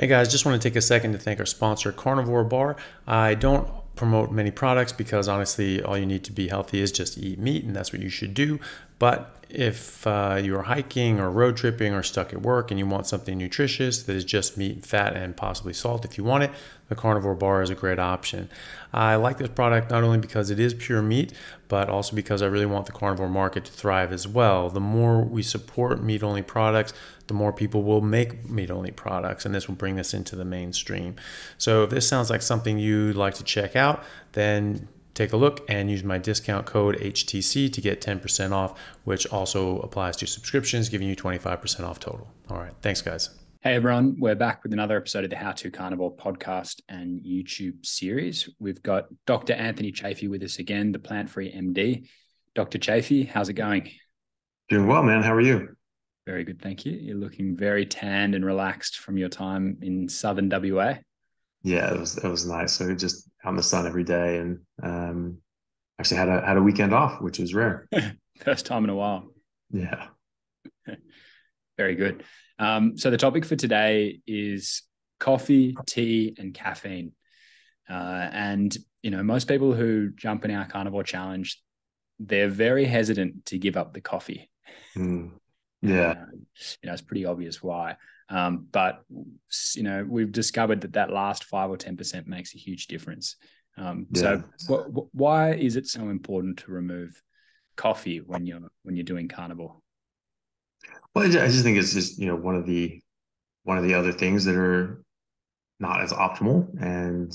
Hey guys, just want to take a second to thank our sponsor, Carnivore Bar. I don't promote many products because honestly, all you need to be healthy is just eat meat, and that's what you should do. But if you're hiking or road tripping or stuck at work and you want something nutritious that is just meat, fat, and possibly salt if you want it, the Carnivore Bar is a great option. I like this product not only because it is pure meat, but also because I really want the carnivore market to thrive as well. The more we support meat-only products, the more people will make meat-only products, and this will bring this into the mainstream. So if this sounds like something you'd like to check out, then take a look and use my discount code HTC to get 10% off, which also applies to subscriptions, giving you 25% off total. All right. Thanks, guys. Hey, everyone. We're back with another episode of the How To Carnivore podcast and YouTube series. We've got Dr. Anthony Chaffee with us again, the Plant Free MD. Dr. Chaffee, how's it going? Doing well, man. How are you? Very good. Thank you. You're looking very tanned and relaxed from your time in Southern WA. Yeah, it was nice. So just out in the sun every day, and actually had a weekend off, which was rare. First time in a while. Yeah. Very good. So the topic for today is coffee, tea, and caffeine. And you know, most people who jump in our carnivore challenge, they're very hesitant to give up the coffee. Mm. Yeah. You know, it's pretty obvious why. But, you know, we've discovered that last 5 or 10% makes a huge difference. Yeah. So why is it so important to remove coffee when you're doing carnivore? Well, I just think it's just, you know, one of the other things that are not as optimal, and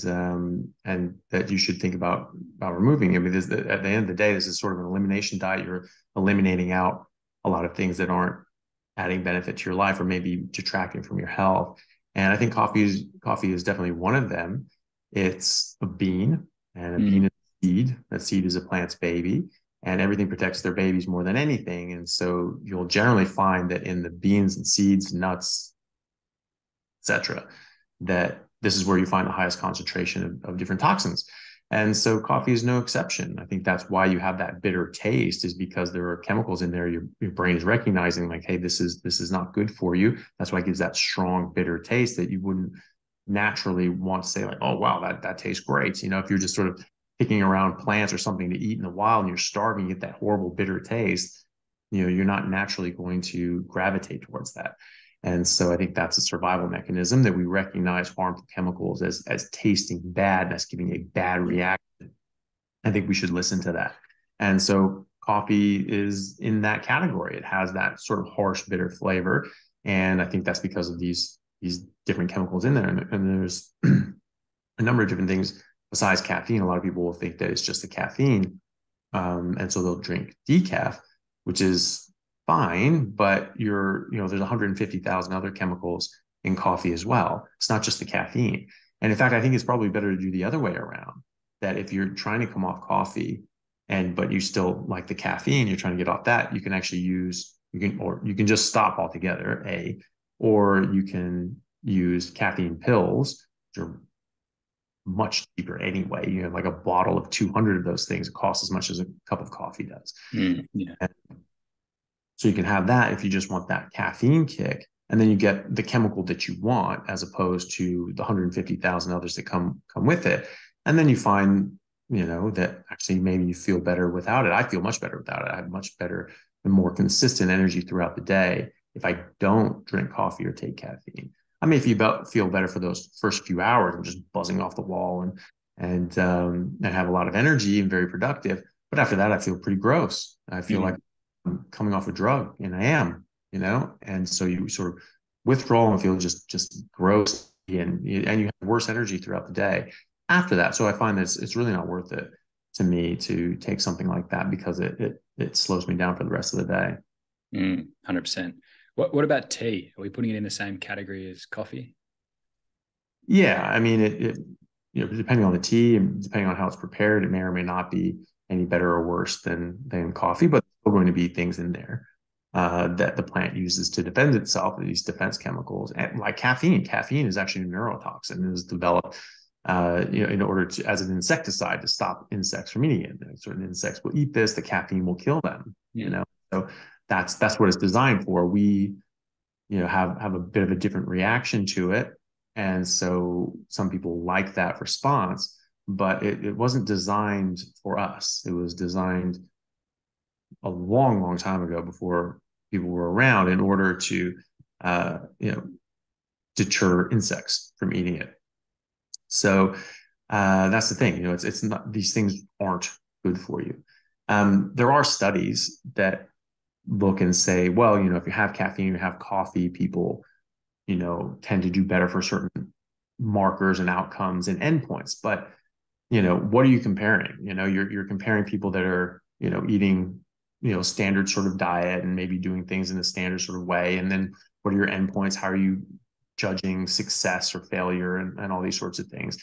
that you should think about removing. I mean, this, at the end of the day, this is sort of an elimination diet. You're eliminating out a lot of things that aren't adding benefit to your life or maybe detracting from your health. And I think coffee is definitely one of them. It's a bean, and a bean is a seed. A seed is a plant's baby, and everything protects their babies more than anything. And so you'll generally find that in the beans and seeds, nuts, etc., that this is where you find the highest concentration of different toxins. And so coffee is no exception. I think that's why you have that bitter taste, is because there are chemicals in there. Your brain is recognizing, like, hey, this is not good for you. That's why it gives that strong, bitter taste that you wouldn't naturally want to say, like, oh, wow, that tastes great. You know, if you're just sort of picking around plants or something to eat in the wild and you're starving, you get that horrible, bitter taste, you know, you're not naturally going to gravitate towards that. And so I think that's a survival mechanism, that we recognize harmful chemicals as tasting bad, as giving a bad reaction. I think we should listen to that. And so coffee is in that category. It has that sort of harsh, bitter flavor. And I think that's because of these different chemicals in there. And there's a number of different things besides caffeine. A lot of people will think that it's just the caffeine. And so they'll drink decaf, which is fine, but there's 150,000 other chemicals in coffee as well. It's not just the caffeine. And in fact, I think it's probably better to do the other way around, that if you're trying to come off coffee but you still like the caffeine, you're trying to get off that, you can just stop altogether, or you can use caffeine pills, which are much cheaper anyway. You have like a bottle of 200 of those things. It costs as much as a cup of coffee does. Yeah. So you can have that if you just want that caffeine kick, and then you get the chemical that you want, as opposed to the 150,000 others that come with it. And then you find, you know, that actually maybe you feel better without it. I feel much better without it. I have much better and more consistent energy throughout the day if I don't drink coffee or take caffeine. I mean, if you feel better for those first few hours, I'm just buzzing off the wall and have a lot of energy and very productive. But after that, I feel pretty gross. I feel like I'm coming off a drug, and I am, you know. And so you sort of withdraw and feel just gross, and you have worse energy throughout the day after that. So I find that it's really not worth it to me to take something like that, because it slows me down for the rest of the day. 100%. What about tea? Are we putting it in the same category as coffee? Yeah, I mean, it you know, depending on the tea and depending on how it's prepared, it may or may not be any better or worse than coffee, but going to be things in there that the plant uses to defend itself, these defense chemicals, and like caffeine. Caffeine is actually a neurotoxin, and is developed in order to, as an insecticide, to stop insects from eating it. Certain insects will eat this, the caffeine will kill them. Yeah. You know, so that's what it's designed for. We, you know, have a bit of a different reaction to it, And so some people like that response, but it wasn't designed for us. It was designed a long, long time ago before people were around in order to, deter insects from eating it. So that's the thing, it's not, these things aren't good for you. There are studies that look and say, well, if you have caffeine, you have coffee, people, tend to do better for certain markers and outcomes and endpoints. But, what are you comparing? You're comparing people that are, eating, standard sort of diet and maybe doing things in the standard sort of way. And then what are your endpoints? How are you judging success or failure and all these sorts of things?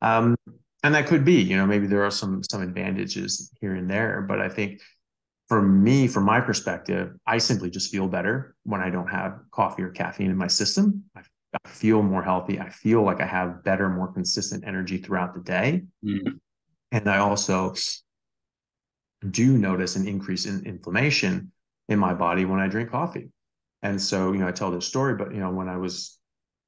And that could be, maybe there are some advantages here and there, but I think for me, from my perspective, I simply just feel better when I don't have coffee or caffeine in my system. I feel more healthy. I feel like I have better, more consistent energy throughout the day. Mm-hmm. And I also do notice an increase in inflammation in my body when I drink coffee. And so, I tell this story, but, when I was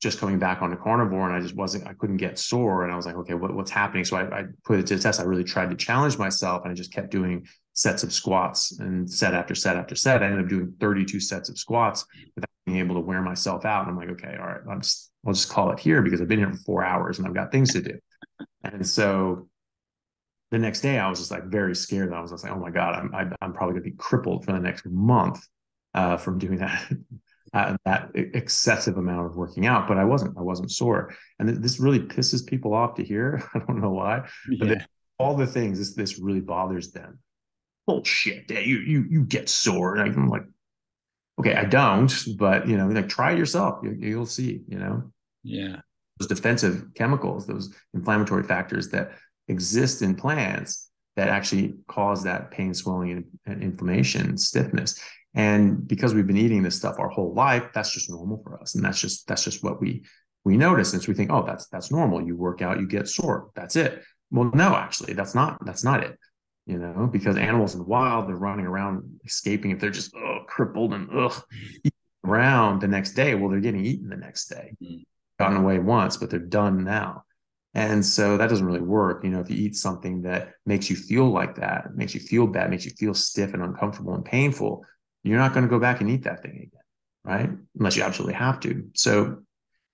just coming back onto carnivore and I couldn't get sore. And I was like, okay, what's happening? So I put it to the test. I really tried to challenge myself, and I just kept doing sets of squats and set after set after set. I ended up doing 32 sets of squats without being able to wear myself out. And I'm like, okay, all right, I'll just call it here because I've been here for 4 hours and I've got things to do. And so the next day I was just like very scared. I was just like, oh my God, I'm probably gonna be crippled for the next month from doing that that excessive amount of working out. But I wasn't sore. And this really pisses people off to hear. I don't know why, but all the things, this really bothers them. Bullshit, you get sore. And I'm like, okay, I don't, but try it yourself. You'll see, Those defensive chemicals, those inflammatory factors that exist in plants that actually cause that pain, swelling, and inflammation, stiffness. And because we've been eating this stuff our whole life, that's just normal for us. And that's just what we notice. And so we think, oh, that's normal. You work out, you get sore. That's it. Well, no, actually, that's not it. Because animals in the wild, they're running around escaping. If they're just crippled and around the next day, well, they're getting eaten the next day. Mm-hmm. Gotten away once, but they're done now. And so that doesn't really work. If you eat something that makes you feel like that, makes you feel bad, makes you feel stiff and uncomfortable and painful, you're not going to go back and eat that thing again, right? Unless you absolutely have to. So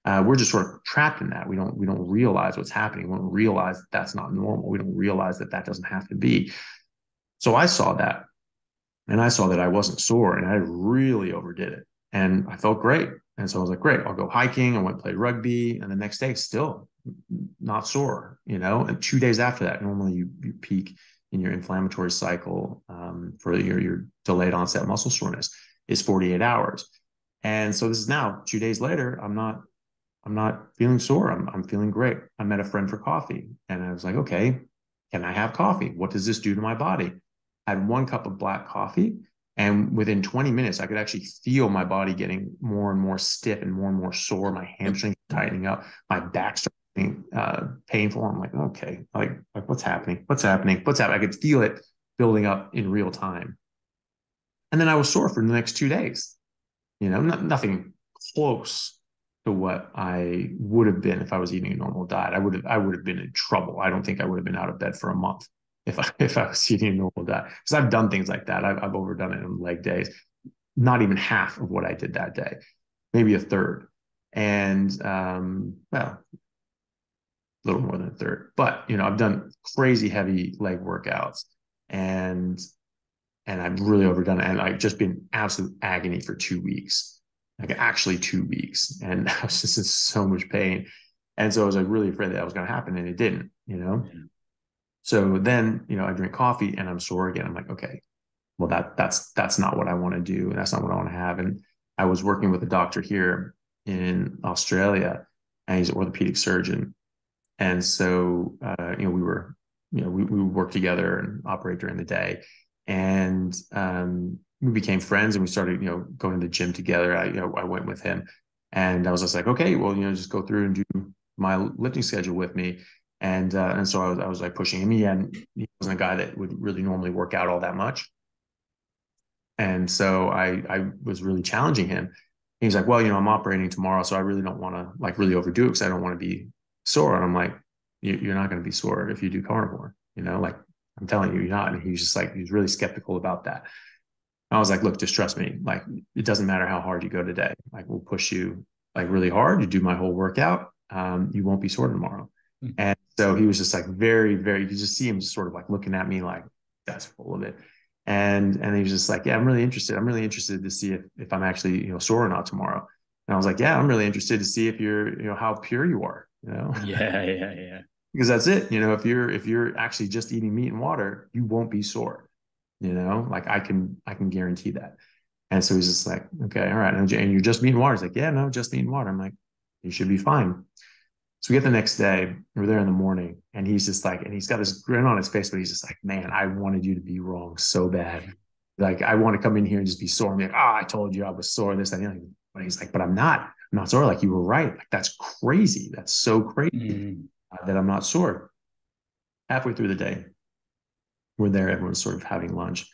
we're just sort of trapped in that. We don't realize what's happening. We don't realize that that's not normal. We don't realize that doesn't have to be. So I saw that, and I saw that I wasn't sore, and I really overdid it, and I felt great. And so I was like, great, I'll go hiking. I went and played rugby, and the next day still not sore, and 2 days after that, normally you peak in your inflammatory cycle for your delayed onset muscle soreness is 48 hours. And so this is now 2 days later, I'm not feeling sore. I'm feeling great. I met a friend for coffee, and I was like, okay, can I have coffee? What does this do to my body? I had one cup of black coffee, and within 20 minutes, I could actually feel my body getting more and more stiff and more sore. My hamstrings tightening up, my back started being painful. I'm like, okay, like what's happening? I could feel it building up in real time. And then I was sore for the next 2 days, nothing close to what I would have been if I was eating a normal diet. I would have been in trouble. I don't think I would have been out of bed for a month if I was eating a normal diet, because I've done things like that. I've overdone it on leg days, not even half of what I did that day, maybe a third. And, a little more than a third, but I've done crazy heavy leg workouts, and I've really overdone it. And I've just been in absolute agony for 2 weeks, like actually 2 weeks. And I was just in so much pain. And so I was like really afraid that was going to happen, and it didn't, Yeah. So then, I drink coffee and I'm sore again. I'm like, okay, well, that's not what I want to do. And that's not what I want to have. And I was working with a doctor here in Australia, and he's an orthopedic surgeon. And so, we would work together and operate during the day, and we became friends, and we started, going to the gym together. I went with him, and I was just like, okay, well, just go through and do my lifting schedule with me. And so I was like pushing him. He wasn't a guy that would really normally work out all that much. And so I was really challenging him. he's like, well, you know, I'm operating tomorrow, so I really don't want to like really overdo it because I don't want to be sore. And I'm like, you're not going to be sore if you do carnivore, you know, like I'm telling you, you're not. And he's just like, he's really skeptical about that. I was like, look, just trust me. Like, it doesn't matter how hard you go today. Like, we'll push you like really hard. You do my whole workout. You won't be sore tomorrow. Mm-hmm. And so he was just like, very, very, you just see him just sort of like looking at me like, that's full of it. And he was just like, yeah, I'm really interested. I'm really interested to see if I'm actually, you know, sore or not tomorrow. And I was like, yeah, I'm really interested to see if you're, you know, how pure you are, you know? Yeah. Because that's it. You know, if you're actually just eating meat and water, you won't be sore. You know, like I can guarantee that. And so he's just like, okay, all right. And you're just meat and water. He's like, yeah, no, just meat and water. I'm like, you should be fine. So we get the next day, we're there in the morning, and he's just like, and he's got this grin on his face, but he's just like, man, I wanted you to be wrong so bad. Like, I want to come in here and just be sore. I'm like, oh, I told you I was sore, this, and the other. But he's like, but I'm not sore. Like, you were right. Like, that's crazy. That's so crazy that I'm not sore. Halfway through the day, we're there, everyone's sort of having lunch.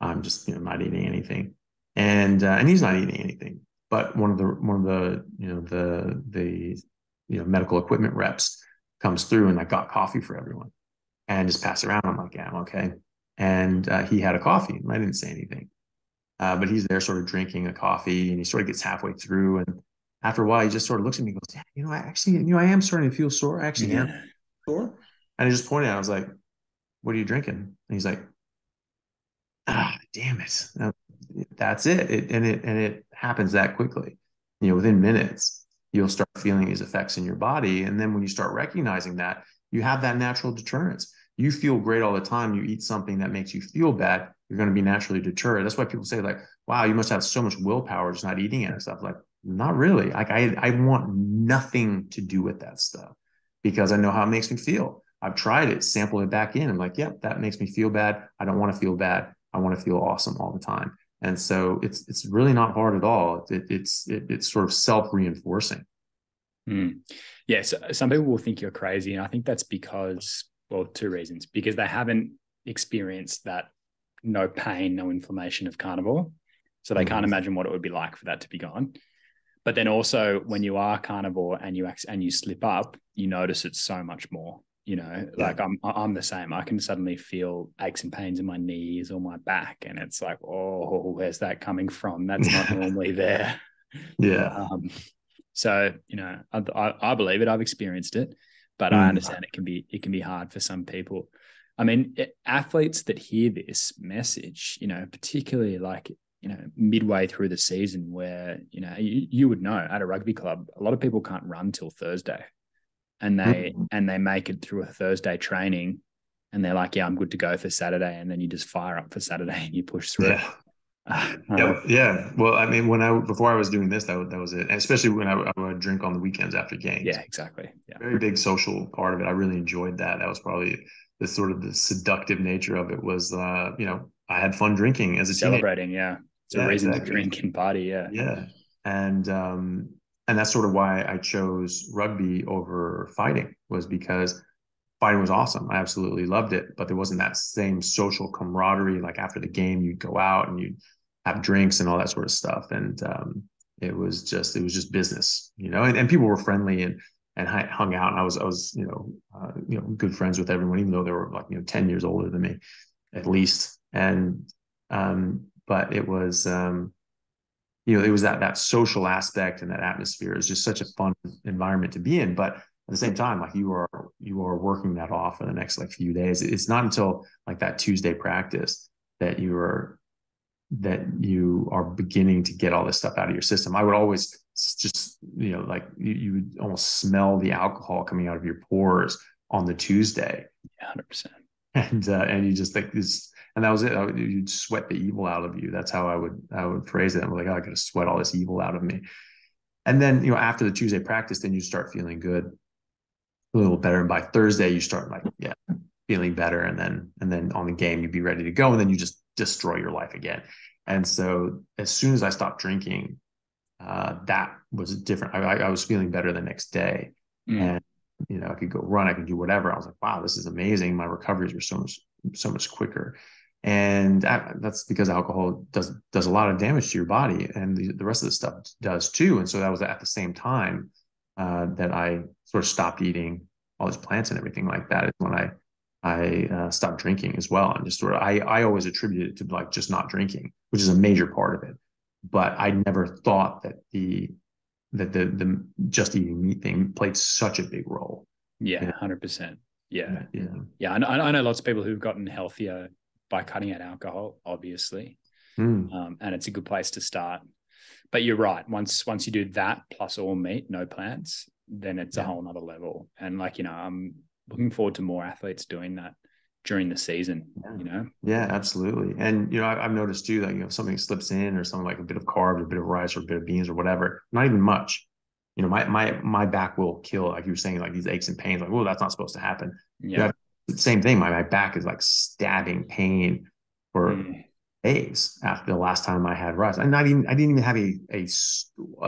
I'm just, you know, not eating anything, and he's not eating anything. But one of the you know medical equipment reps comes through and like got coffee for everyone, and just pass around. I'm like, yeah, I'm okay. And he had a coffee, and I didn't say anything. But he's there, sort of drinking a coffee, and he sort of gets halfway through, and after a while, he just sort of looks at me and goes, yeah, you know, I actually, you know, I am starting to feel sore. I actually am sore. And I just pointed out, I was like, what are you drinking? And he's like, ah, damn it. That's it. It happens that quickly, you know, within minutes, you'll start feeling these effects in your body. And then when you start recognizing that, you have that natural deterrence. You feel great all the time. You eat something that makes you feel bad, you're going to be naturally deterred. That's why people say like, wow, you must have so much willpower just not eating it and stuff. Like, not really. Like I want nothing to do with that stuff because I know how it makes me feel. I've tried it, sampled it back in. I'm like, yep, that makes me feel bad. I don't want to feel bad. I want to feel awesome all the time. And so it's really not hard at all. It's sort of self-reinforcing. Yes. Yeah, so some people will think you're crazy. And I think that's because, well, two reasons, because they haven't experienced that no pain, no inflammation of carnivore. So they can't imagine what it would be like for that to be gone. But then also when you are carnivore and you slip up, you notice it so much more. You know, like I'm the same. I can suddenly feel aches and pains in my knees or my back. And it's like, oh, where's that coming from? That's not normally there. Yeah. So, you know, I believe it. I've experienced it, but I understand it can be hard for some people. I mean, athletes that hear this message, you know, particularly like, you know, midway through the season where, you know, you would know at a rugby club, a lot of people can't run till Thursday. And they make it through a Thursday training and they're like, yeah, I'm good to go for Saturday. And then you just fire up for Saturday and you push through. Yeah. Well, I mean, before I was doing this, that was it. And especially when I would drink on the weekends after games. Yeah, exactly. Yeah. Very big social part of it. I really enjoyed that. That was probably the sort of the seductive nature of it was, you know, I had fun drinking as a teenager. Celebrating. Yeah. It's a reason to drink and party. Yeah. Yeah. And that's sort of why I chose rugby over fighting, was because fighting was awesome. I absolutely loved it, but there wasn't that same social camaraderie. Like after the game, you'd go out and you'd have drinks and all that sort of stuff. And it was just business, you know, and people were friendly and hung out. And I was, you know, good friends with everyone, even though they were like, you know, 10 years older than me at least. And, but it was, you know, it was that social aspect and that atmosphere is just such a fun environment to be in. But at the same time, like you are working that off for the next like few days. It's not until like that Tuesday practice that you are beginning to get all this stuff out of your system. I would always just, you know, like you would almost smell the alcohol coming out of your pores on the Tuesday. 100%. And you just think this. And that was it. You'd sweat the evil out of you. That's how I would phrase it. I'm like, oh, I got to sweat all this evil out of me. And then, you know, after the Tuesday practice, then you start feeling good, a little better. And by Thursday, you start like, yeah, feeling better. And then on the game, you'd be ready to go. And then you just destroy your life again. And so as soon as I stopped drinking, that was different. I was feeling better the next day. And, you know, I could go run, I could do whatever. I was like, wow, this is amazing. My recoveries were so much quicker. And that's because alcohol does a lot of damage to your body, and the rest of the stuff does too. And so that was at the same time that I sort of stopped eating all these plants and everything like that, is when I stopped drinking as well. And just sort of, I always attributed it to like just not drinking, which is a major part of it. But I never thought that the just eating meat thing played such a big role. Yeah, 100%. Yeah. Yeah. I know lots of people who've gotten healthier by cutting out alcohol, obviously. And it's a good place to start. But you're right. Once you do that plus all meat, no plants, then it's a whole nother level. And like, you know, I'm looking forward to more athletes doing that during the season, you know? Yeah, absolutely. And, you know, I've noticed too that, you know, if something slips in or something like a bit of carbs, a bit of rice or a bit of beans or whatever, not even much, you know, my back will kill. Like you were saying, like these aches and pains, like, well, that's not supposed to happen. Yeah. You know, same thing. My back is like stabbing pain for days after the last time I had rice. And I didn't even have a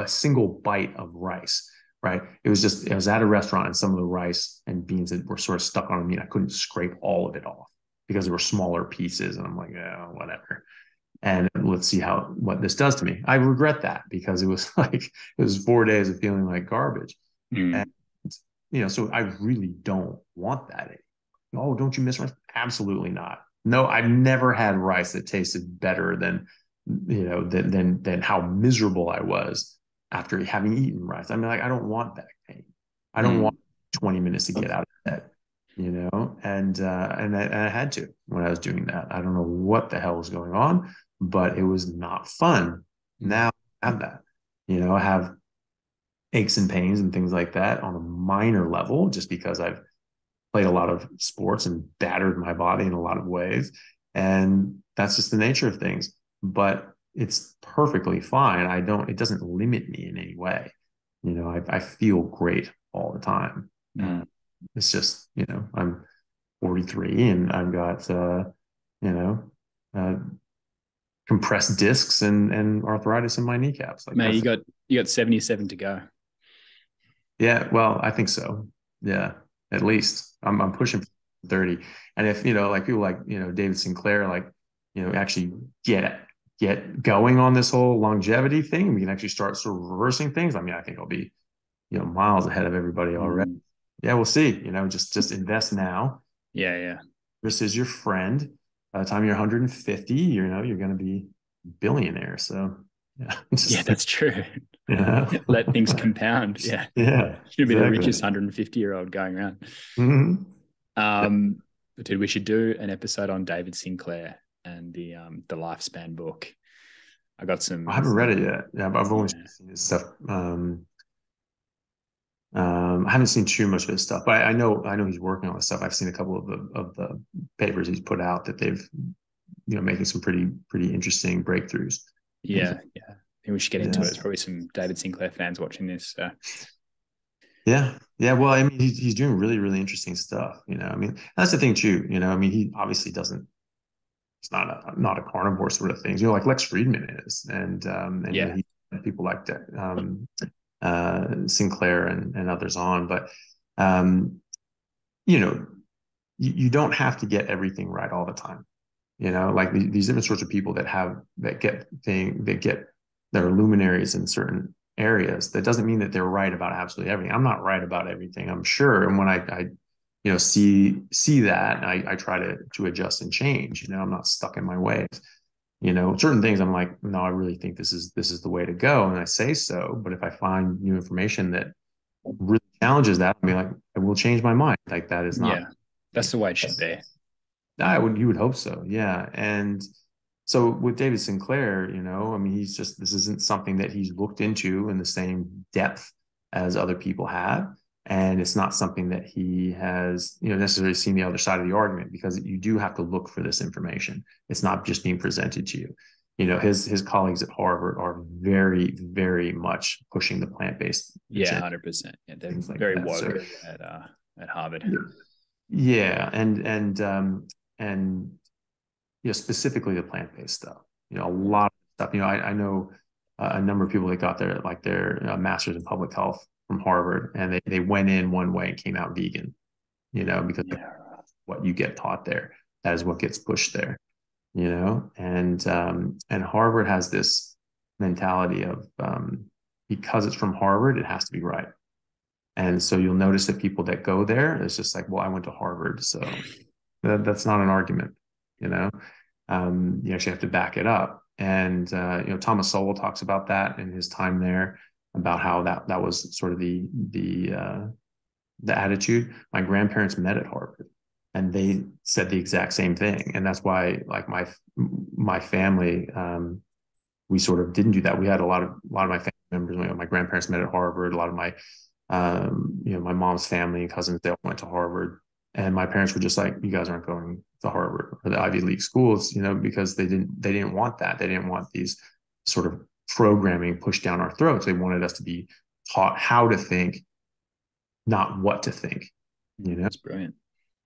single bite of rice. Right. I was at a restaurant and some of the rice and beans that were sort of stuck on me, and I couldn't scrape all of it off because there were smaller pieces. And I'm like, yeah, whatever. And let's see what this does to me. I regret that because it was 4 days of feeling like garbage. And, you know, so I really don't want that anymore. Oh, don't you miss rice? Absolutely not. No, I've never had rice that tasted better than how miserable I was after having eaten rice. I mean, like, I don't want back pain. I don't want 20 minutes to get out of bed, you know? And I had to when I was doing that. I don't know what the hell was going on, but it was not fun. Now I have that, you know, I have aches and pains and things like that on a minor level, just because I've played a lot of sports and battered my body in a lot of ways. And that's just the nature of things. But it's perfectly fine. it doesn't limit me in any way. You know, I feel great all the time. It's just, you know, I'm 43 and I've got, compressed discs and arthritis in my kneecaps. Like, man, you got 77 to go. Yeah. Well, I think so. Yeah. At least I'm pushing 30. And if, you know, like people like, you know, David Sinclair, like, you know, actually get going on this whole longevity thing, we can actually start sort of reversing things. I mean, I think I'll be, you know, miles ahead of everybody already. Yeah, we'll see. You know, just invest now. Yeah, yeah. This is your friend. By the time you're 150, you know, you're going to be a billionaire. So, yeah. That's true. Yeah. Let things compound. Yeah. Yeah. Should be exactly. The richest 150-year-old going around. Dude, we should do an episode on David Sinclair and the Lifespan book. I haven't read it yet. Yeah, but I've only seen his stuff. I haven't seen too much of his stuff, but I know he's working on this stuff. I've seen a couple of the papers he's put out that they've, you know, making some pretty interesting breakthroughs. Yeah, yeah. I think we should get into it. There's probably some David Sinclair fans watching this. So. Yeah. Yeah. Well, I mean, he's doing really, really interesting stuff. You know, I mean, that's the thing too. You know, I mean, he obviously doesn't. It's not a carnivore sort of thing, you know, like Lex Fridman is, and yeah. You know, people like that, Sinclair and others on, but you know, you don't have to get everything right all the time, you know, like these different sorts of people that are luminaries in certain areas. That doesn't mean that they're right about absolutely everything. I'm not right about everything, I'm sure. And when I you know, see that, and I try to adjust and change. You know, I'm not stuck in my ways. You know, certain things I'm like, no, I really think this is the way to go, and I say so. But if I find new information that really challenges that, I'll be like, I will change my mind. Like that is not. Yeah, that's the way it should be. You would hope so. Yeah, and so with David Sinclair, you know, I mean, he's just, this isn't something that he's looked into in the same depth as other people have. And it's not something that he has, you know, necessarily seen the other side of the argument, because you do have to look for this information. It's not just being presented to you. You know, his colleagues at Harvard are very, very much pushing the plant-based. Yeah, 100%. Yeah, they're like very woke at Harvard. Yeah, and you know, specifically the plant-based stuff. You know, a lot of stuff. You know, I know a number of people that got their master's in public health from Harvard, and they went in one way and came out vegan, you know, because what you get taught there, that is what gets pushed there. you know? And Harvard has this mentality of, because it's from Harvard, it has to be right. And so you'll notice that people that go there, it's just like, well, I went to Harvard, so that's not an argument, you know? You actually have to back it up. And, you know, Thomas Sowell talks about that in his time there, about how that was sort of the attitude. My grandparents met at Harvard and they said the exact same thing. And that's why, like, my family, we sort of didn't do that. We had a lot of my family members, you know, my grandparents met at Harvard, a lot of my, you know, my mom's family and cousins, they all went to Harvard. And my parents were just like, you guys aren't going to Harvard or the Ivy League schools, you know, because they didn't want that. They didn't want these sort of programming pushed down our throats. They wanted us to be taught how to think, not what to think, you know? That's brilliant.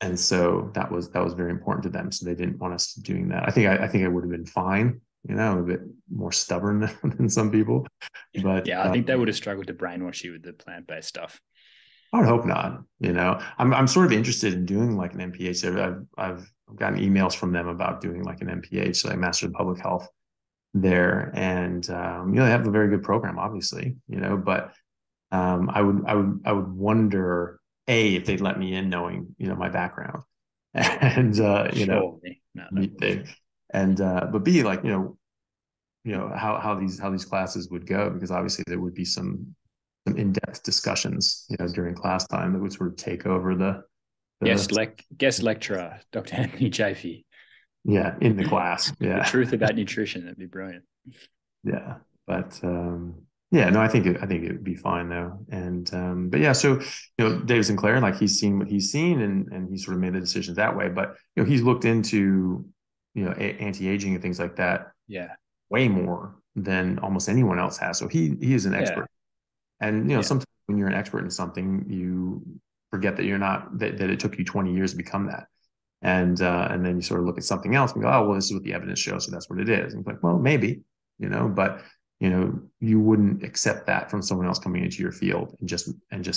And so that was very important to them. So they didn't want us doing that. I think I would have been fine. You know, I'm a bit more stubborn than some people, but yeah, I think they would have struggled to brainwash you with the plant-based stuff. I would hope not. You know, I'm sort of interested in doing like an MPH. So I've gotten emails from them about doing like an MPH, so I mastered public health there, and you know, they have a very good program, obviously. You know, but I would wonder if they'd let me in, knowing, you know, my background, and you know, and but B, like, you know how these classes would go, because obviously there would be some in-depth discussions, you know, during class time that would sort of take over the guest lecturer, Dr. Anthony Chaffee. Yeah, in the class. Yeah. The truth about nutrition. That'd be brilliant. Yeah. But yeah, no, I think it would be fine though. And but yeah, so, you know, David Sinclair, like, he's seen what he's seen, and he sort of made the decisions that way. But, you know, he's looked into, you know, anti-aging and things like that. Yeah. Way more than almost anyone else has. So he is an expert. And, you know, sometimes when you're an expert in something, you forget that you're not, that it took you 20 years to become that. And then you sort of look at something else and go, oh, well, this is what the evidence shows, so that's what it is. And it's like, well, maybe, you know, but, you know, you wouldn't accept that from someone else coming into your field and just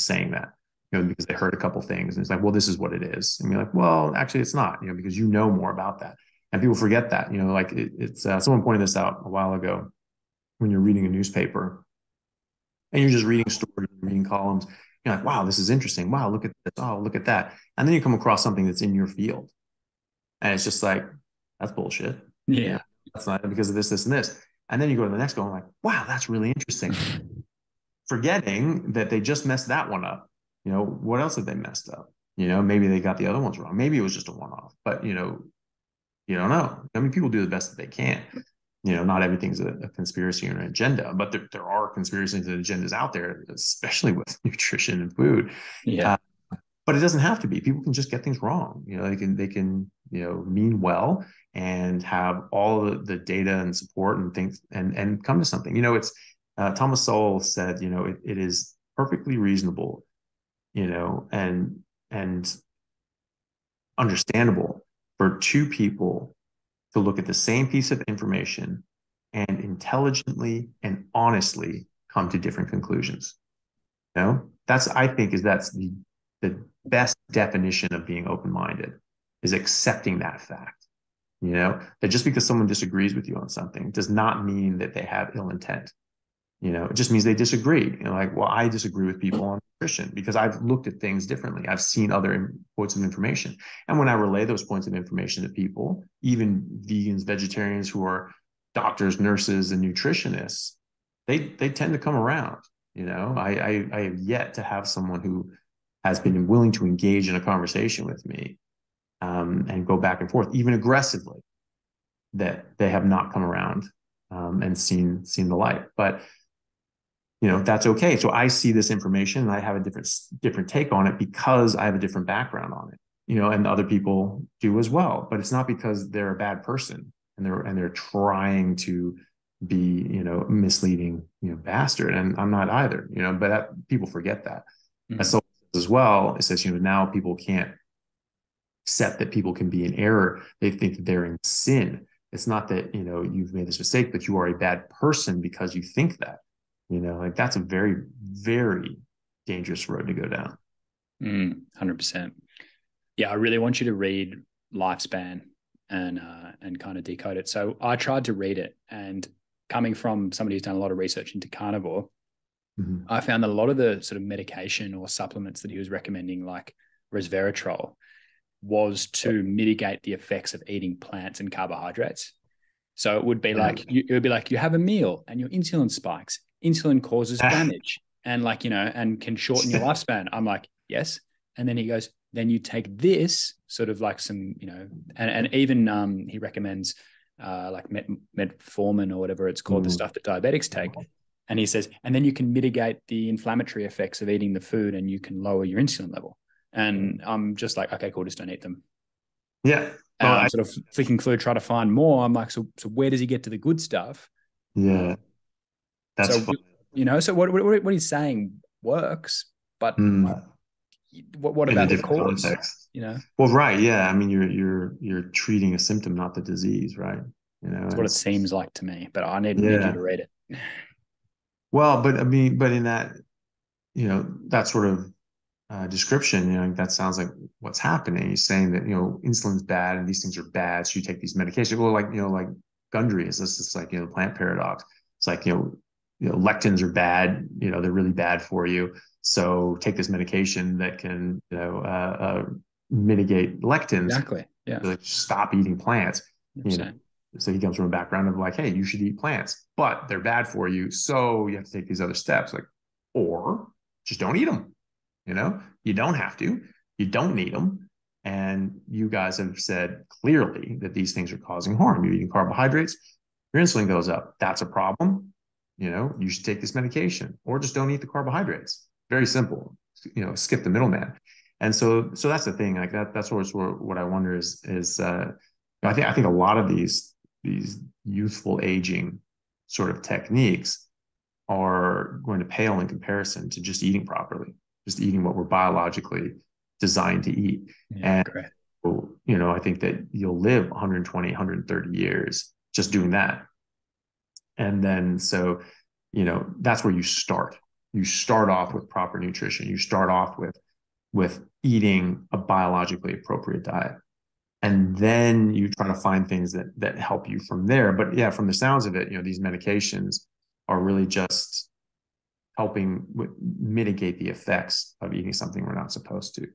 saying that, you know, because they heard a couple things and it's like, well, this is what it is. And you're like, well, actually it's not, you know, because you know more about that. And people forget that, you know, like it's someone pointed this out a while ago. When you're reading a newspaper and you're just reading stories, reading columns, you're like, wow, this is interesting. Wow, look at this. Oh, look at that. And then you come across something that's in your field. And it's just like, that's bullshit. Yeah. That's not because of this, this, and this. And then you go to the next one, like, wow, that's really interesting. Forgetting that they just messed that one up. You know, what else have they messed up? You know, maybe they got the other ones wrong. Maybe it was just a one-off, but, you know, you don't know. I mean, people do the best that they can. You know, not everything's a conspiracy or an agenda, but there are conspiracies and agendas out there, especially with nutrition and food. Yeah. But it doesn't have to be. People can just get things wrong. You know, they can, you know, mean well and have all the data and support and things and come to something. You know, it's Thomas Sowell said, you know, it is perfectly reasonable, you know, and understandable for two people to look at the same piece of information and intelligently and honestly come to different conclusions. You know, I think that's the best definition of being open-minded, is accepting that fact, you know, that just because someone disagrees with you on something does not mean that they have ill intent. You know, it just means they disagree. And, you know, like, well, I disagree with people on nutrition because I've looked at things differently. I've seen other points of information. And when I relay those points of information to people, even vegans, vegetarians who are doctors, nurses, and nutritionists, they tend to come around. You know, I have yet to have someone who has been willing to engage in a conversation with me and go back and forth, even aggressively, that they have not come around and seen the light. But, you know, that's okay. So I see this information and I have a different take on it because I have a different background on it, you know, and other people do as well. But it's not because they're a bad person and they're trying to be, you know, misleading, you know, bastard. And I'm not either, you know, but people forget that. Mm-hmm. So as well, it says, you know, now people can't accept that people can be in error. They think that they're in sin. It's not that, you know, you've made this mistake, but you are a bad person because you think that. You know, like, that's a very, very dangerous road to go down. 100%. Yeah, I really want you to read Lifespan and kind of decode it. So I tried to read it, and coming from somebody who's done a lot of research into carnivore, mm-hmm. I found that a lot of the sort of medication or supplements that he was recommending, like resveratrol, was to mitigate the effects of eating plants and carbohydrates. So it would be like, you have a meal and your insulin spikes. Insulin causes damage and, like, you know, and can shorten your lifespan. I'm like, yes. And then he goes, then you take this sort of like some, you know, and even he recommends like metformin or whatever it's called, the stuff that diabetics take. And he says, and then you can mitigate the inflammatory effects of eating the food and you can lower your insulin level. And I'm just like, okay, cool, just don't eat them. Yeah. And I'm sort of flicking through, try to find more. I'm like, so where does he get to the good stuff? Yeah. That's so, you know, so what he's saying works, but what about the cause? Context. You know? Well, right. Yeah. I mean, you're treating a symptom, not the disease, right? You know, that's what it seems like to me, but I need you to read it. Well, but I mean, but in that, you know, that sort of description, you know, that sounds like what's happening. He's saying that, you know, insulin's bad and these things are bad, so you take these medications. Well, like, you know, like Gundry is this, it's like, you know, the plant paradox. It's like, you know, lectins are bad, you know, they're really bad for you, so take this medication that can, you know, mitigate lectins. Exactly. Yeah. So, like, stop eating plants. You know? So he comes from a background of like, hey, you should eat plants, but they're bad for you, so you have to take these other steps, like, or just don't eat them. You know, you don't have to, you don't need them. And you guys have said clearly that these things are causing harm. You're eating carbohydrates, your insulin goes up. That's a problem. You know, you should take this medication, or just don't eat the carbohydrates. Very simple, you know, skip the middleman. And so that's the thing, like that's what I wonder is, I think a lot of these youthful aging sort of techniques are going to pale in comparison to just eating properly. Just eating what we're biologically designed to eat. Yeah, and, correct. You know, I think that you'll live 120, 130 years just doing that. And then, so, you know, that's where you start. You start off with proper nutrition. You start off with eating a biologically appropriate diet. And then you try to find things that help you from there. But yeah, from the sounds of it, you know, these medications are really just helping mitigate the effects of eating something we're not supposed to.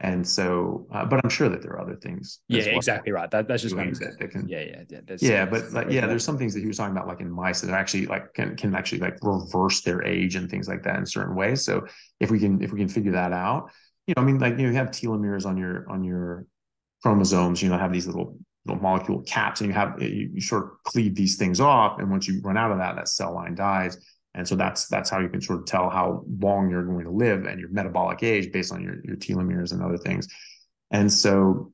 And so, but I'm sure that there are other things. Yeah, exactly right. That's just one example. There's some things that he was talking about, like in mice that actually like can actually like reverse their age and things like that in certain ways. So if we can figure that out, you know, I mean, like, you know, you have telomeres on your chromosomes, you know, have these little molecule caps, and you sort of cleave these things off. And once you run out of that cell line dies. And so that's how you can sort of tell how long you're going to live and your metabolic age based on your telomeres and other things. And so,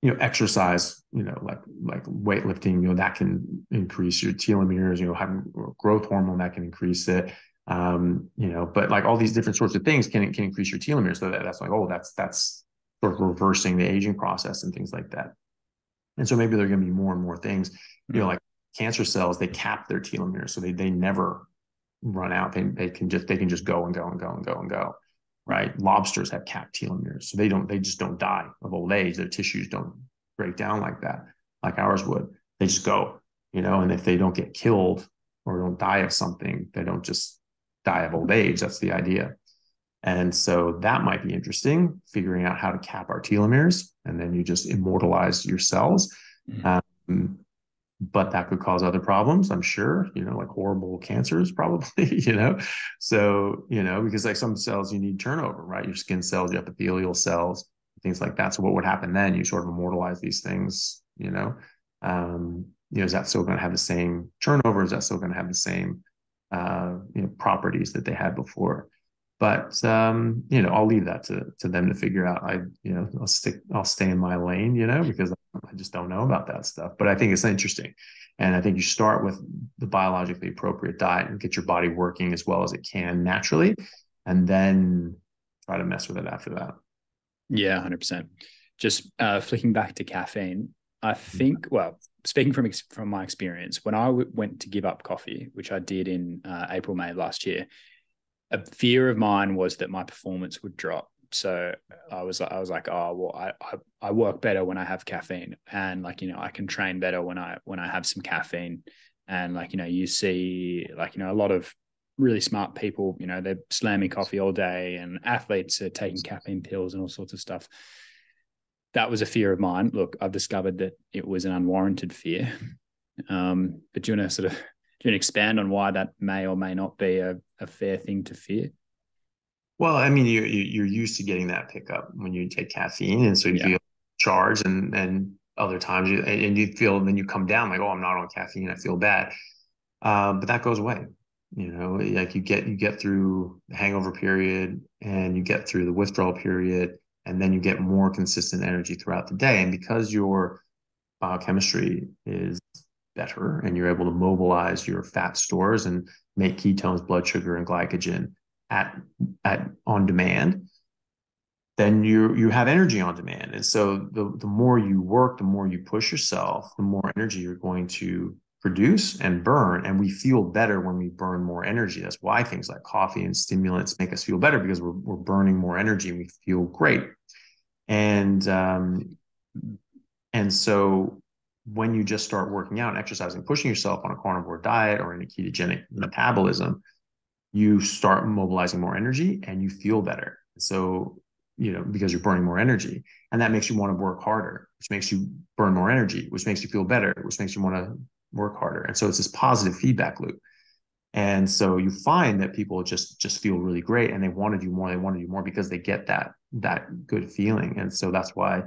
you know, exercise, you know, like weightlifting, you know, that can increase your telomeres, you know, having growth hormone that can increase it. You know, but like all these different sorts of things can increase your telomeres. So that's like, oh, that's sort of reversing the aging process and things like that. And so maybe there are going to be more and more things, you know, like cancer cells, they cap their telomeres, so they never run out. They can just go and go and go and go and go, right? Lobsters have capped telomeres, so they just don't die of old age. Their tissues don't break down like that, like ours would. They just go, you know. And if they don't get killed or don't die of something, they don't just die of old age. That's the idea. And so that might be interesting, figuring out how to cap our telomeres, and then you just immortalize your cells. Mm-hmm. But that could cause other problems, I'm sure, you know, like horrible cancers probably, you know. So, you know, because like some cells you need turnover, right? Your skin cells, your epithelial cells, things like that. So what would happen then? You sort of immortalize these things, you know. You know, is that still going to have the same turnover? Is that still going to have the same, you know, properties that they had before? But, you know, I'll leave that to them to figure out. I'll stay in my lane, you know, because I just don't know about that stuff. But I think it's interesting. And I think you start with the biologically appropriate diet and get your body working as well as it can naturally, and then try to mess with it after that. Yeah, 100%. Just flicking back to caffeine, I think, well, speaking from my experience, when I went to give up coffee, which I did in April, May of last year, a fear of mine was that my performance would drop So I was like, oh, well, I work better when I have caffeine, and like, I can train better when I have some caffeine. And like, you see like, a lot of really smart people, they're slamming coffee all day, and athletes are taking caffeine pills and all sorts of stuff. That was a fear of mine. Look, I've discovered that it was an unwarranted fear. But do you want to expand on why that may or may not be a fair thing to fear? Well, I mean, you're used to getting that pickup when you take caffeine. And so you feel charged, and other times you feel, and then you come down like, oh, I'm not on caffeine, I feel bad. But that goes away. Like you get through the hangover period, and you get through the withdrawal period, and then you get more consistent energy throughout the day. And because your biochemistry is better and you're able to mobilize your fat stores and make ketones, blood sugar, and glycogen on demand, then you have energy on demand. And so the more you work, the more you push yourself, the more energy you're going to produce and burn. And we feel better when we burn more energy. That's why things like coffee and stimulants make us feel better, because we're burning more energy and we feel great. And so when you just start working out and exercising, pushing yourself on a carnivore diet or in a ketogenic metabolism, you start mobilizing more energy and you feel better. So, because you're burning more energy, and that makes you want to work harder, which makes you burn more energy, which makes you feel better, which makes you want to work harder. And so it's this positive feedback loop. And so you find that people just feel really great, and they want to do more. They want to do more because they get that good feeling. And so that's why,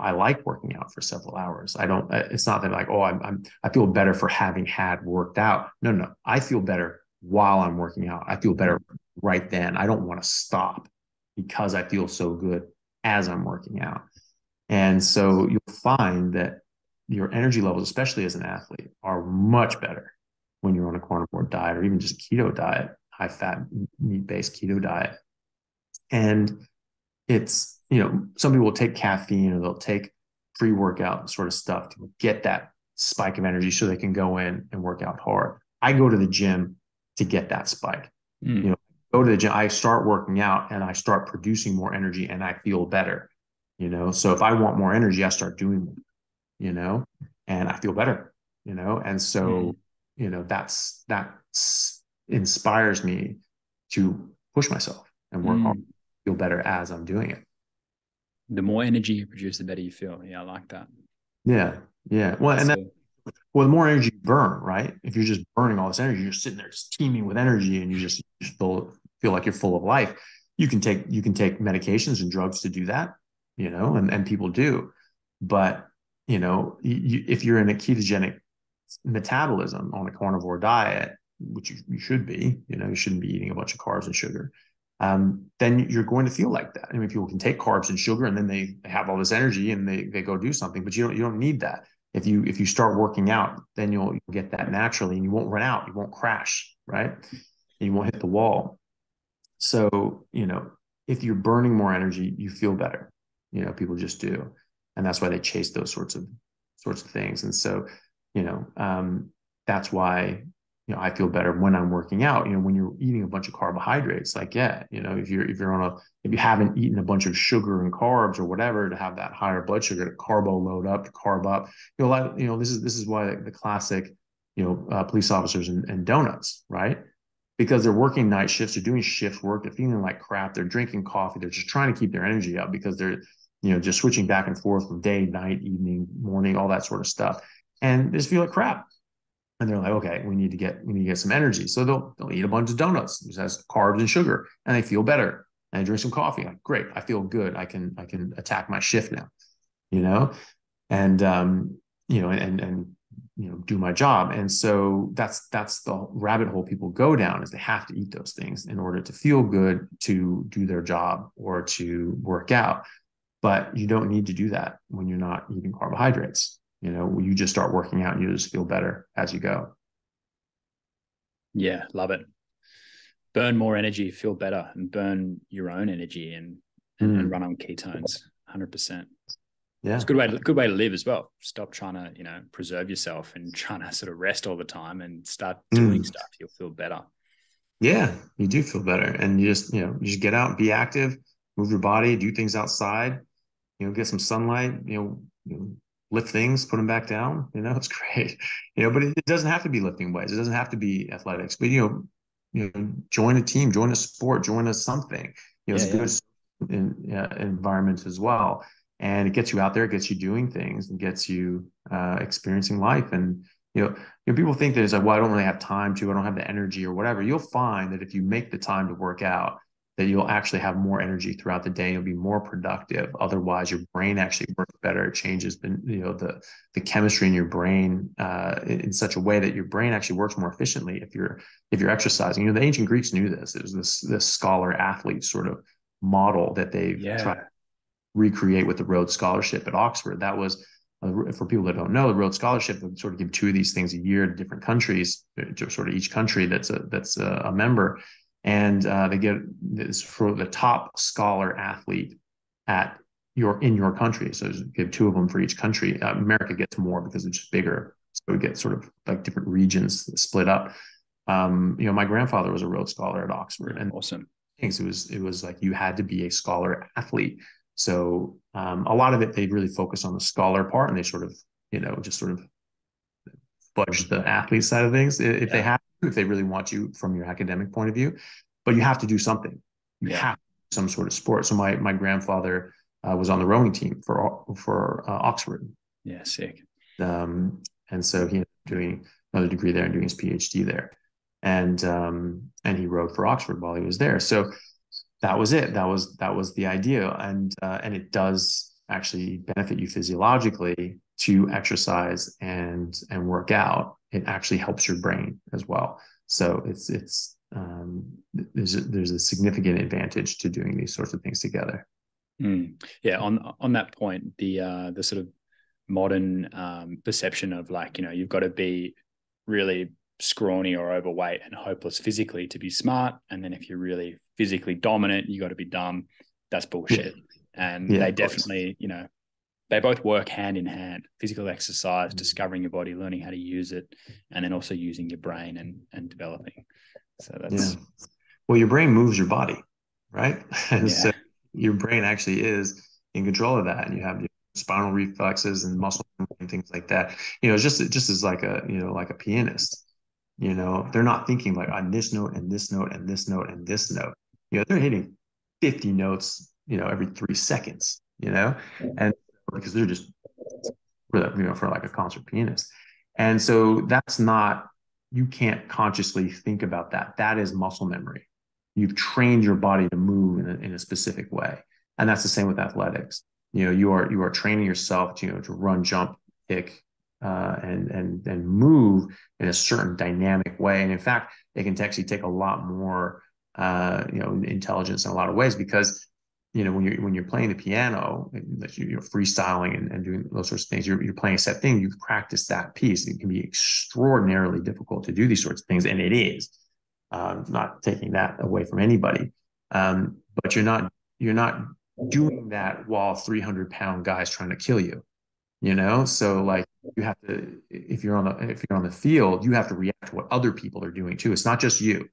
I like working out for several hours. It's not that like, oh, I feel better for having had worked out. No, I feel better while I'm working out. I feel better right then. I don't want to stop because I feel so good as I'm working out. And so you'll find that your energy levels, especially as an athlete, are much better when you're on a carnivore diet, or even just keto diet, high fat meat based keto diet. And it's, some people will take caffeine, or they'll take pre-workout sort of stuff to get that spike of energy so they can go in and work out hard. I go to the gym to get that spike. Go to the gym, I start working out and I start producing more energy and I feel better, so if I want more energy, I start doing more, and I feel better, and so, that inspires me to push myself and work hard, feel better as I'm doing it. The more energy you produce, the better you feel. Yeah. I like that. Yeah. Well, the more energy you burn, right? If you're just burning all this energy, you're sitting there just teeming with energy, and you just feel like you're full of life. You can take medications and drugs to do that, and people do. But, if you're in a ketogenic metabolism on a carnivore diet, which you should be, you shouldn't be eating a bunch of carbs and sugar, then you're going to feel like that. I mean, people can take carbs and sugar and then they have all this energy and they go do something, but you don't need that. If you start working out, then you'll get that naturally, and you won't run out, you won't crash, right? And you won't hit the wall. So, if you're burning more energy, you feel better. People just do. And that's why they chase those sorts of things. And so, that's why, I feel better when I'm working out. When you're eating a bunch of carbohydrates, like, if you haven't eaten a bunch of sugar and carbs or whatever, to have that higher blood sugar, to carbo load up, to carb up, this is why the classic, police officers and donuts, right? Because they're working night shifts, they're doing shift work, they're feeling like crap, they're drinking coffee, they're just trying to keep their energy up because they're, just switching back and forth from day, night, evening, morning, all that sort of stuff. And they just feel like crap. And they're like, okay, we need to get some energy. So they'll eat a bunch of donuts, which has carbs and sugar, and they feel better. And I drink some coffee. Like, great, I feel good. I can attack my shift now, and do my job. And so that's the rabbit hole people go down, is they have to eat those things in order to feel good, to do their job, or to work out. But you don't need to do that when you're not eating carbohydrates. You just start working out and you just feel better as you go. Yeah, love it. Burn more energy, feel better, and burn your own energy and run on ketones, 100%. Yeah. It's a good way to live as well. Stop trying to, preserve yourself and trying to sort of rest all the time, and start doing stuff. You'll feel better. Yeah, you do feel better. And you just get out, be active, move your body, do things outside, you know, get some sunlight, you know, lift things, put them back down, you know, it's great, you know, but it doesn't have to be lifting weights. It doesn't have to be athletics, but, you know, join a team, join a sport, join a something, you know, it's good environment as well. And it gets you out there, it gets you doing things and gets you experiencing life. And, you know, people think that it's like, well, I don't really have time to, I don't have the energy or whatever. You'll find that if you make the time to work out, that you'll actually have more energy throughout the day. You'll be more productive. Otherwise, your brain actually works better. It changes, you know, the chemistry in your brain in such a way that your brain actually works more efficiently if you're exercising. You know, the ancient Greeks knew this. It was this scholar athlete sort of model that they've tried to recreate with the Rhodes Scholarship at Oxford. That was, for people that don't know, the Rhodes Scholarship would sort of give 2 of these things a year to different countries, to sort of each country that's a member. And they get this for the top scholar athlete at in your country. So give 2 of them for each country. America gets more because it's just bigger. So we get sort of like different regions split up. You know, my grandfather was a Rhodes Scholar at Oxford, and awesome things. It was like you had to be a scholar athlete. So a lot of it, they really focus on the scholar part, and they sort of, you know, just sort of fudge the athlete side of things if they have. If they really want you from your academic point of view, but you have to do something. You have to do some sort of sport. So my grandfather was on the rowing team for Oxford. Yeah, sick. And so he ended up doing another degree there and doing his PhD there, and he rowed for Oxford while he was there. So that was it. That was the idea, and it does actually benefit you physiologically to exercise and work out. It actually helps your brain as well. So it's there's a significant advantage to doing these sorts of things together. Yeah. On that point, the sort of modern perception of, like, you know, you've got to be really scrawny or overweight and hopeless physically to be smart. And then if you're really physically dominant, you got to be dumb. That's bullshit. And they definitely, you know, they both work hand in hand: physical exercise, discovering your body, learning how to use it, and then also using your brain and developing. So that's well, your brain moves your body, right? And so your brain actually is in control of that, and you have your spinal reflexes and muscle and things like that. You know, it's just as like a, you know, like a pianist. You know, they're not thinking like on this note and this note and this note and this note. You know, they're hitting 50 notes, you know, every 3 seconds. You know, and because they're just, you know, for like a concert pianist. And so that's not, you can't consciously think about that. That is muscle memory. You've trained your body to move in a specific way. And that's the same with athletics. You know, you are training yourself to, you know, to run, jump, kick, and move in a certain dynamic way. And in fact, it can actually take a lot more, you know, intelligence in a lot of ways, because, you know, when you're playing the piano, you're freestyling and doing those sorts of things, you're playing a set thing, you've practiced that piece. It can be extraordinarily difficult to do these sorts of things. And it is, not taking that away from anybody. But you're not doing that while 300-pound guys trying to kill you, you know? So like you have to, if you're on the field, you have to react to what other people are doing too. It's not just you.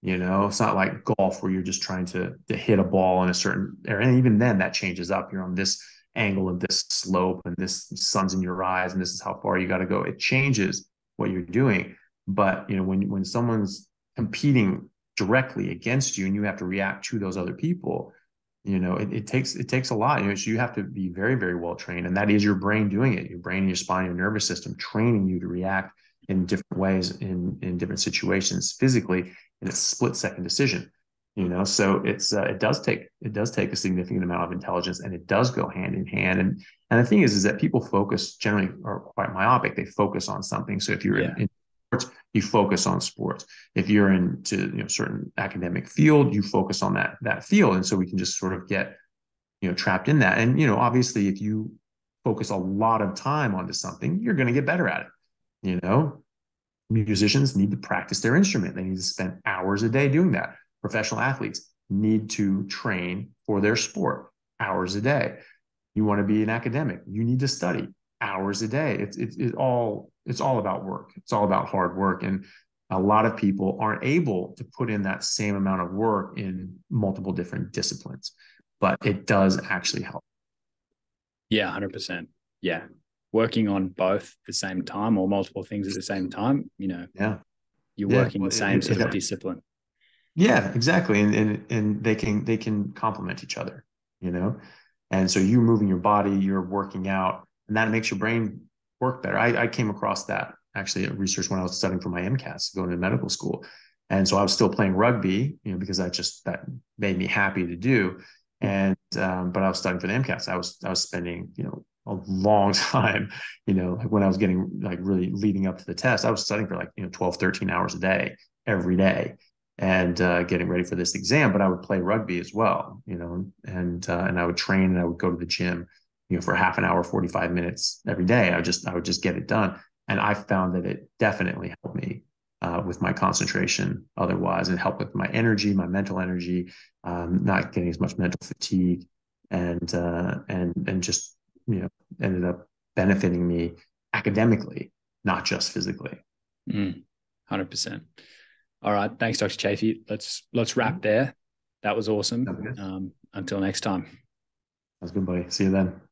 You know, it's not like golf where you're just trying to hit a ball in a certain area. And even then that changes up. You're on this angle and this slope and this sun's in your eyes and this is how far you got to go. It changes what you're doing. But, you know, when someone's competing directly against you and you have to react to those other people, you know, it takes a lot. You know, so you have to be very, very well trained. And that is your brain doing it. Your brain, your spine, your nervous system training you to react in different ways, in different situations physically, in a split-second decision, you know. So it's it does take a significant amount of intelligence, and it does go hand in hand. And the thing is that people focus generally are quite myopic. They focus on something. So if you're in sports, you focus on sports. If you're into, you know, certain academic field, you focus on that field. And so we can just sort of get, you know, trapped in that. And, you know, obviously if you focus a lot of time onto something, you're going to get better at it. You know, musicians need to practice their instrument. They need to spend hours a day doing that. Professional athletes need to train for their sport hours a day. You want to be an academic, you need to study hours a day. It's all about work. It's all about hard work. And a lot of people aren't able to put in that same amount of work in multiple different disciplines. but it does actually help. Yeah, 100%. Yeah. Working on both at the same time or multiple things at the same time, you know, you're working the same sort of discipline. Yeah, exactly. And they can complement each other, you know? And so you're moving your body, you're working out, and that makes your brain work better. I came across that actually at research when I was studying for my MCAS, going to medical school. And so I was still playing rugby, you know, because that made me happy to do. And, but I was studying for the MCAS. I was spending, you know, a long time, you know, like when I was getting like really leading up to the test, I was studying for like, you know, 12, 13 hours a day, every day, and getting ready for this exam. But I would play rugby as well, you know, and I would train and I would go to the gym, you know, for half an hour, 45 minutes every day. I would just get it done. And I found that it definitely helped me with my concentration otherwise, and helped with my energy, my mental energy, not getting as much mental fatigue, and just, you know, ended up benefiting me academically, not just physically. 100%. All right. Thanks, Dr. Chaffee. Let's wrap there. That was awesome. Until next time. That's good, buddy. See you then.